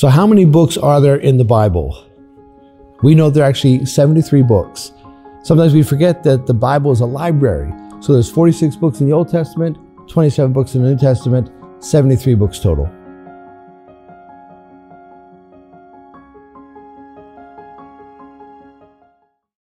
So how many books are there in the Bible? We know there are actually 73 books. Sometimes we forget that the Bible is a library. So there's 46 books in the Old Testament, 27 books in the New Testament, 73 books total.